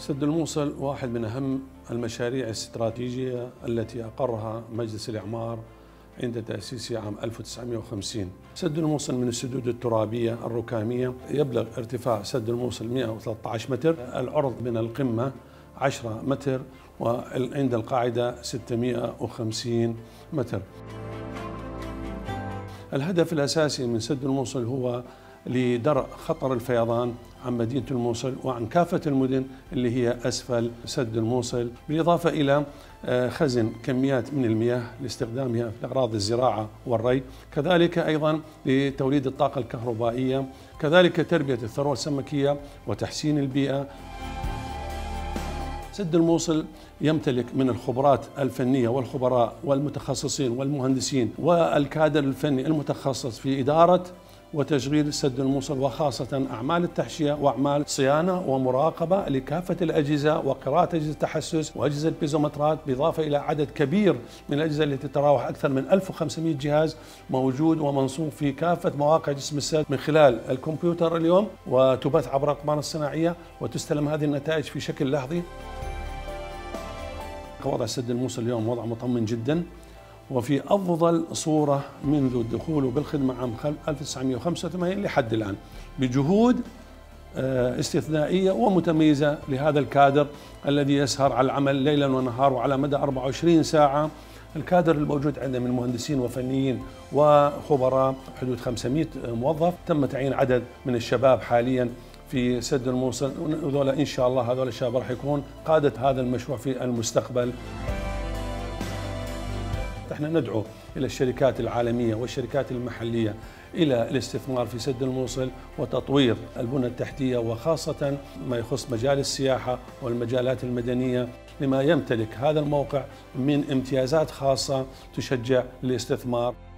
سد الموصل واحد من أهم المشاريع الاستراتيجية التي أقرها مجلس الإعمار عند تأسيسه عام 1950. سد الموصل من السدود الترابية الركامية، يبلغ ارتفاع سد الموصل 113 متر، العرض من القمة 10 متر، وعند القاعدة 650 متر. الهدف الأساسي من سد الموصل هو لدرء خطر الفيضان عن مدينة الموصل وعن كافة المدن اللي هي أسفل سد الموصل، بالإضافة إلى خزن كميات من المياه لاستخدامها في أغراض الزراعة والري، كذلك أيضا لتوليد الطاقة الكهربائية، كذلك تربية الثروة السمكية وتحسين البيئة. سد الموصل يمتلك من الخبرات الفنية والخبراء والمتخصصين والمهندسين والكادر الفني المتخصص في إدارة وتشغيل سد الموصل، وخاصة أعمال التحشية وأعمال صيانة ومراقبة لكافة الأجهزة وقراءة أجهزة التحسس وأجهزة البيزومترات، بالإضافة إلى عدد كبير من الأجهزة التي تتراوح أكثر من 1500 جهاز موجود ومنصوب في كافة مواقع جسم السد من خلال الكمبيوتر اليوم، وتبث عبر الأقمار الصناعية وتستلم هذه النتائج في شكل لحظي. وضع سد الموصل اليوم وضع مطمئن جداً وفي أفضل صورة منذ دخوله بالخدمة عام 1985 لحد الآن، بجهود استثنائية ومتميزة لهذا الكادر الذي يسهر على العمل ليلا ونهار وعلى مدى 24 ساعة. الكادر الموجود عندنا من مهندسين وفنيين وخبراء حدود 500 موظف، تم تعيين عدد من الشباب حاليا في سد الموصل، وذولا إن شاء الله هذول الشباب راح يكون قادة هذا المشروع في المستقبل. احنا ندعو إلى الشركات العالمية والشركات المحلية إلى الاستثمار في سد الموصل وتطوير البنى التحتية، وخاصة ما يخص مجال السياحة والمجالات المدنية لما يمتلك هذا الموقع من امتيازات خاصة تشجع الاستثمار.